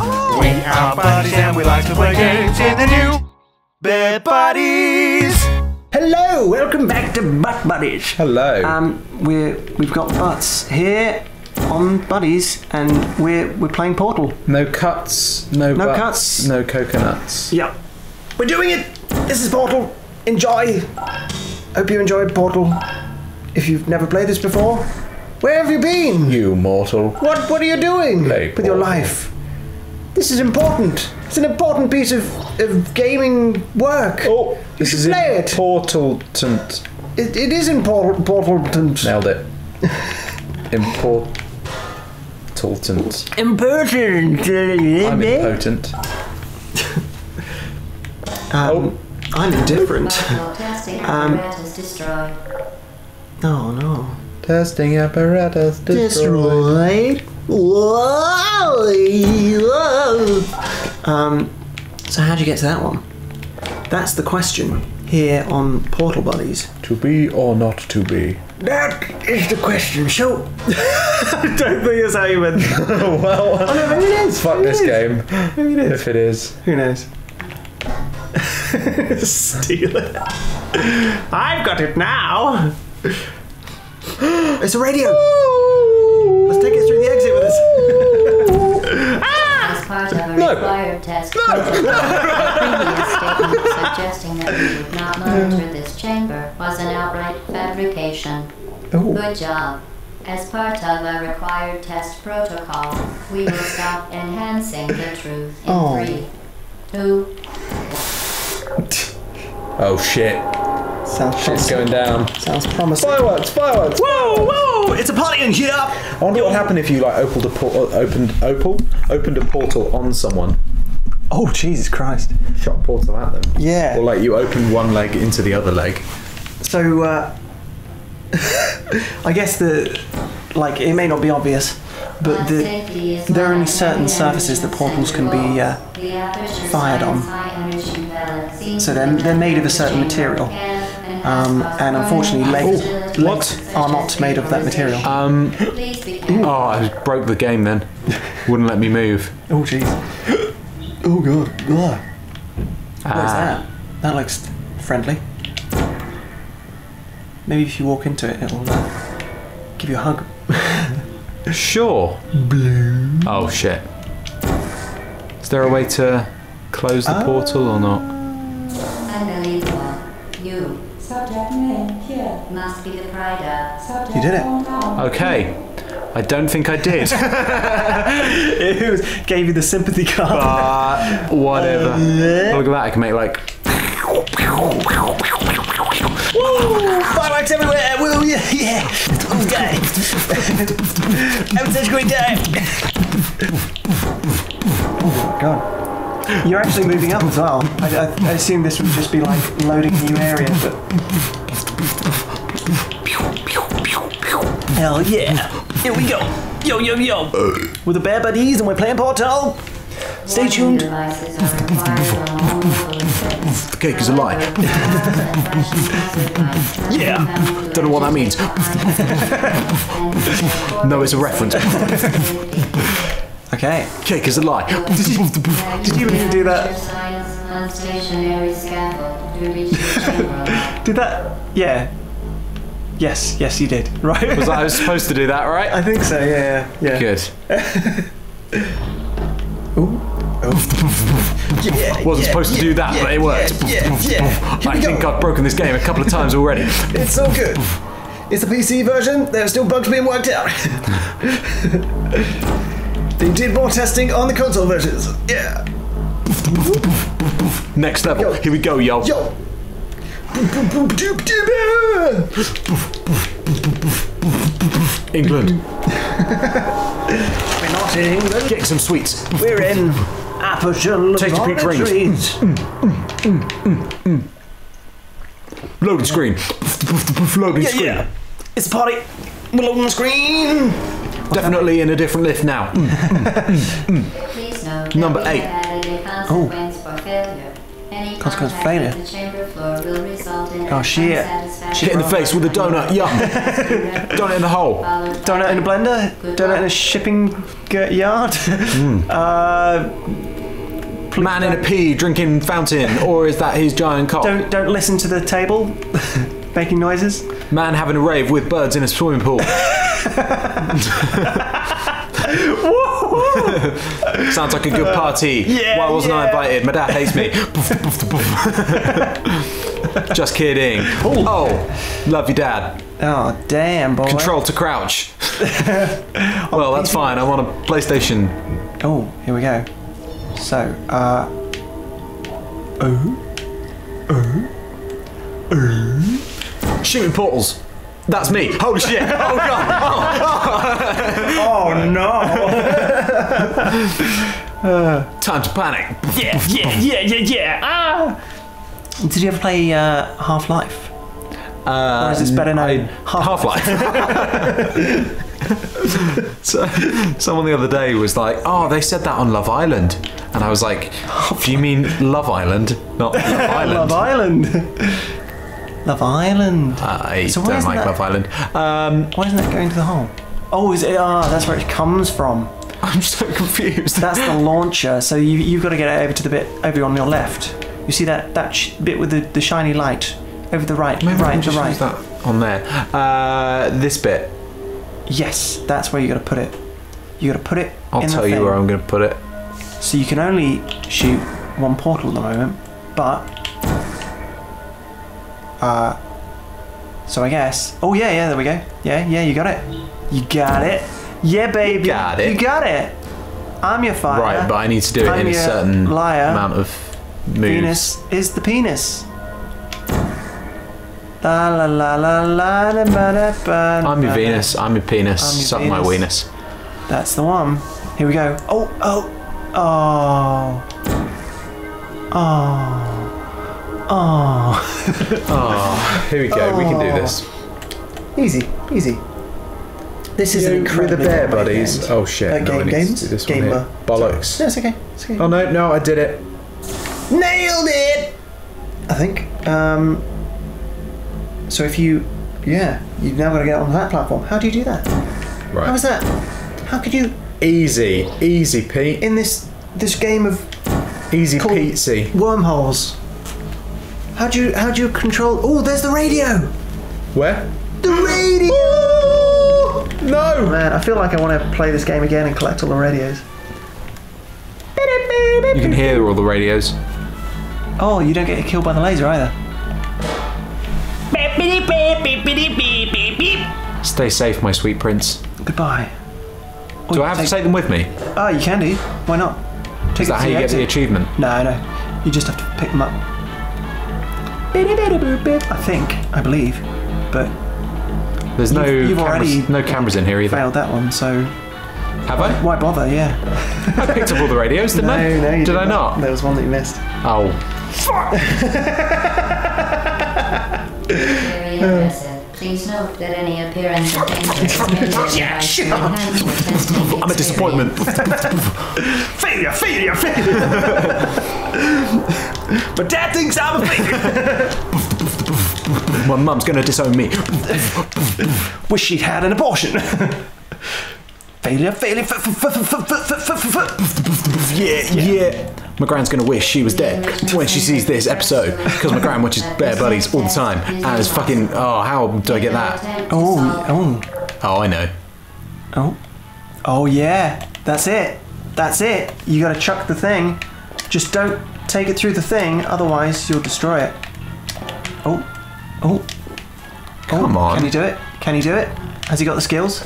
Oh. We are buddies and we like to play games in the new Bed Buddies. Hello, welcome back to Butt Buddies. Hello. We've got butts here on Buddies, and we're playing Portal. No cuts, no butts, cuts, no coconuts. Yep. We're doing it. This is Portal. Enjoy. Hope you enjoyed Portal. If you've never played this before, where have you been? You mortal. What are you doing with your life? This is important. It's an important piece of gaming work. Oh, this is important. It is important. Nailed it. Important. Important. I'm impotent. I'm indifferent. Oh no. Testing apparatus destroyed. So how'd you get to that one? That's the question here on Portal Buddies. To be or not to be? That is the question. So I don't think it's how you went. Well, oh, no, maybe it is. Fuck this game. Maybe it is. If it is. Who knows? Steal it. I've got it now. It's a radio. Let's take it through the exit with us. Ah! No. No. Good job. As part of a required test protocol, we will stop enhancing the truth in 3, 2. Oh shit. Shit's going down. Sounds promising. Fireworks! Fireworks! Whoa! Whoa! It's a party in here! I wonder what would happen if you like opened a portal on someone. Oh Jesus Christ! Shot portal at them. Yeah. Or like you opened one leg into the other leg. So I guess it may not be obvious, but there are only certain surfaces that portals can be fired on. So they're made of a certain material. And unfortunately, legs are not made of that material. I broke the game then. Wouldn't let me move. Oh, jeez. Oh, God. Ugh. What is that? That looks friendly. Maybe if you walk into it, it'll give you a hug. Sure. Blue. Oh, shit. Is there a way to close the portal or not? Unbelievable. You. Must be the pride. You did it. Okay. I don't think I did. It gave you the sympathy card. But whatever. Look at that. I can make like. Woo! Fireworks everywhere. Woo! Yeah. Yeah. I'm such a great time. Oh God. You're actually moving up as well. I assume this would just be like loading a new area, but... Hell yeah! Here we go! Yo, yo, yo! We're the Bare Buddies and we're playing Portal! Stay tuned! The cake is a lie. Yeah! Don't know what that means. No, it's a reference. Okay. Cake is a lie. Did you even do that? Did that? Yeah. Yes. Yes, you did. Right. I was supposed to do that, right? I think so. Yeah. Yeah. Good. Ooh. Oh. Yeah, wasn't supposed to do that, but it worked. Yeah. I think I've broken this game a couple of times already. It's so good. It's the PC version. There are still bugs being worked out. They did more testing on the console versions. Yeah. Next level. Yo. Here we go, yo. Yo. England. We're not in England. Get some sweets. We're in Appleton. Take the peak rings. Loading screen. Loading screen. Yeah. It's a party. We're loading the screen. Definitely in a different lift now. Number 8. Oh. Consequence failure. Oh shit. Shit in the face with a donut, yum. Donut in the hole. Donut in a blender. Donut in a shipping yard. Man in a pea drinking fountain, or is that his giant cock? Don't listen to the table making noises. Man having a rave with birds in a swimming pool. Sounds like a good party. Yeah, why wasn't I invited? My dad hates me. Just kidding. Ooh. Oh, love your dad. Oh, damn, boy. Control to crouch. Well, that's fine. I'm on a PlayStation. Oh, here we go. So, shooting portals. That's me. Holy shit. Oh, God. Oh, oh no. Time to panic. Yeah. Ah. Did you ever play Half-Life? Or is it better known? Half-Life. So, someone the other day was like, oh, they said that on Love Island. And I was like, do you mean Love Island? Not Love Island. Love Island. Love Island. I don't like Love Island. Why isn't that going to the hole? Oh, is it? Ah, that's where it comes from. I'm so confused. That's the launcher. So you've got to get it over to the bit over on your left. You see that bit with the shiny light over the right. Maybe right, the right. That on there. This bit. Yes, that's where you got to put it. You got to put it. I'll tell you where I'm going to put it. So you can only shoot one portal at the moment, but. So I guess. Oh yeah, there we go. Yeah, you got it. You got it. Yeah, baby. You got it. I'm your fire. Right, but I need to do it in a certain amount of moves. Venus is the penis. I'm your Venus. I'm your penis. Suck my weenus. That's the one. Here we go. Oh, here we go. Oh. We can do this. Easy. This is incredible. The Bare Buddies. Weekend. Oh shit! No, games. To do this Gamer. Bollocks. No, it's okay. Oh no! I did it. Nailed it. I think. So if you, you've now got to get on that platform. How do you do that? Right. How is that? How could you? Easy, Pete. In this game of. Easy, Pete. Wormholes. How do you control? Oh, there's the radio. Where? The radio. Ooh, no. Oh, man, I feel like I want to play this game again and collect all the radios. You can hear all the radios. Oh, you don't get killed by the laser either. Stay safe, my sweet prince. Goodbye. Or do I have to take them with me? Oh, you can do. Why not? Is that how you get the achievement? No. You just have to pick them up. I believe, but there's no cameras in here either. Failed that one, so have I? Why bother? Yeah, I picked up all the radios, didn't I? No, you did I not? There was one that you missed. Oh, fuck! Please note that any appearance of danger. I'm a disappointment. Failure. But Dad thinks I'm a fake. My mum's gonna disown me. Wish she'd had an abortion. Failure. Yeah. My gran's gonna wish she was dead when she sees this episode, because my gran watches Bare Buddies all the time, and it's fucking. Oh, how do I get that? Oh, I know. Oh yeah. That's it. You gotta chuck the thing. Just don't. Take it through the thing, otherwise you'll destroy it. Come on. Can he do it? Has he got the skills?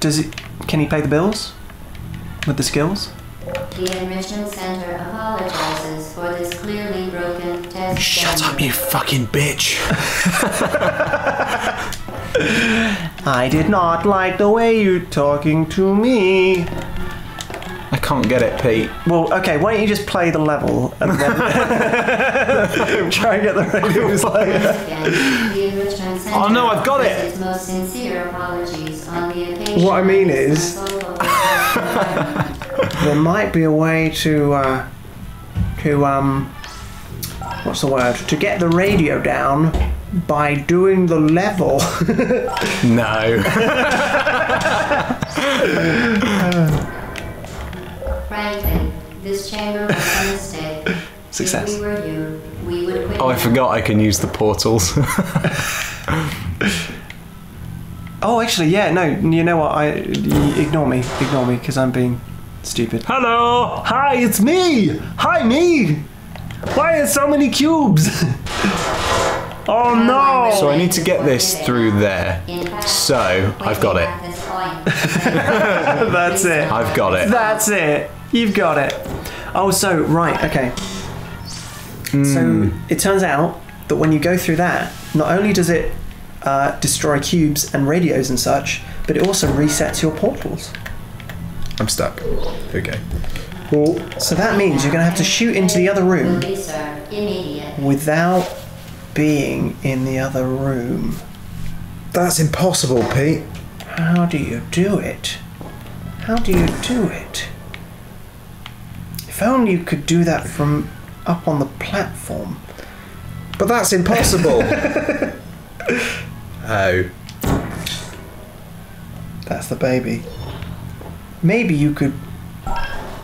Can he pay the bills? With the skills? The admission center apologizes for this clearly broken test. Shut up, you fucking bitch. I did not like the way you're talking to me. I can't get it, Pete. Well, okay, why don't you just play the level and then try and get the radios later. Oh no, I've got it! What I mean is... there might be a way to what's the word? To get the radio down by doing the level. No. Frankly, this chamber was a mistake. Success. If we were you, we would quit. Oh, I forgot I can use the portals. Oh, actually, yeah, no, you know what, ignore me, because I'm being stupid. Hello! Hi, it's me! Hi, me! Why are so many cubes? Oh, no! So I need to get this through there. So, I've got it. That's it. I've got it. That's it. You've got it. Oh, so, right, okay. Mm. So, it turns out that when you go through that, not only does it destroy cubes and radios and such, but it also resets your portals. I'm stuck. Okay. Well, so that means you're going to have to shoot into the other room without being in the other room. That's impossible, Pete. How do you do it? How do you do it? If only you could do that from up on the platform. But that's impossible. Oh. That's the baby. Maybe you could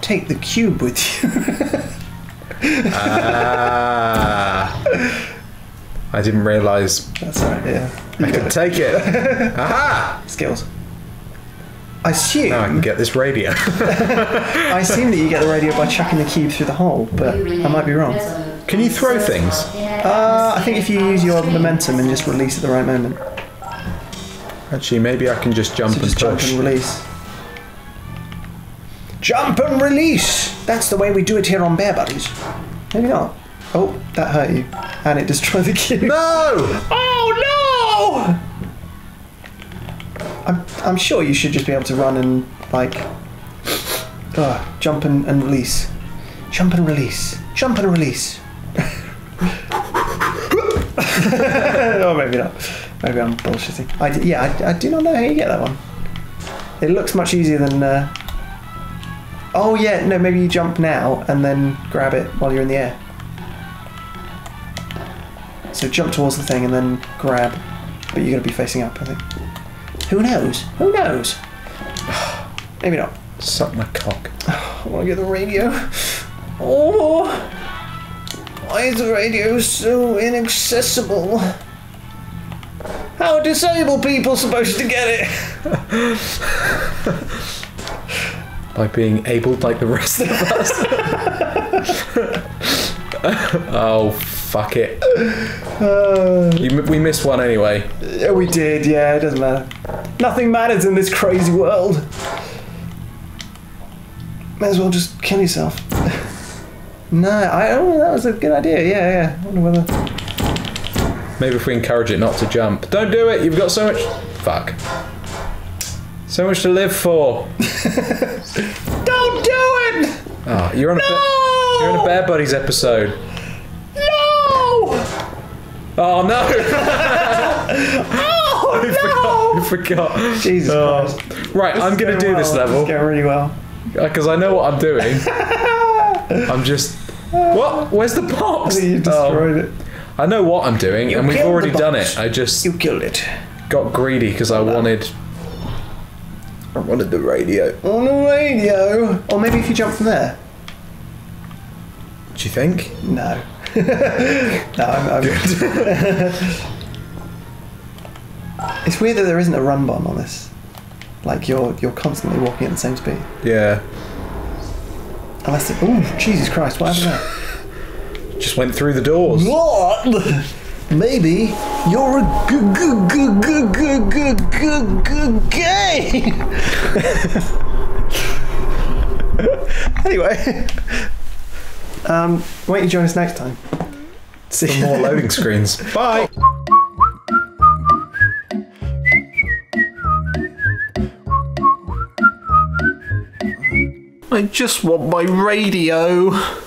take the cube with you. I didn't realise. That's right, yeah. I could take it. Aha! Skills. I assume. Now I can get this radio. I assume that you get the radio by chucking the cube through the hole, but I might be wrong. Can you throw things? I think if you use your momentum and just release at the right moment. Actually, maybe I can just jump and push. Jump and release. Jump and release! That's the way we do it here on Bare Buddies. Maybe not. Oh, that hurt you. And it destroyed the cube. No! Oh no! I'm sure you should just be able to run and, like, jump and release. Jump and release. Jump and release. Oh, maybe not. Maybe I'm bullshitting. I do not know how you get that one. It looks much easier than... Oh yeah, no, maybe you jump now and then grab it while you're in the air. So jump towards the thing and then grab, but you're going to be facing up, I think. Who knows? Who knows? Maybe not. Suck my cock. Oh, I want to get the radio. Oh! Why is the radio so inaccessible? How are disabled people supposed to get it? By being abled like the rest of us. Oh, fuck it. We missed one anyway. Yeah, we did, yeah, it doesn't matter. Nothing matters in this crazy world. May as well just kill yourself. No, oh, that was a good idea, yeah. I wonder whether... Maybe if we encourage it not to jump. Don't do it, you've got so much... Fuck. So much to live for. Don't do it! Oh, you're on a Bare Buddies episode. No! Oh no! Oh no! I forgot. Jesus Christ. Right, I'm gonna do this level. It's going really well. Because I know what I'm doing. I'm just... What? Where's the box? You destroyed it. I know what I'm doing, and we've already done it. I just... You killed it. Got greedy because I wanted... I wanted the radio. On the radio? Or maybe if you jump from there. Do you think? No. No, I'm good. It's weird that there isn't a run button on this. Like, you're constantly walking at the same speed. Yeah. Unless it... Ooh, Jesus Christ, what happened there? Just went through the doors. What? Maybe you're a gay. Anyway, wait, you join us next time. See more loading screens. Bye. I just want my radio.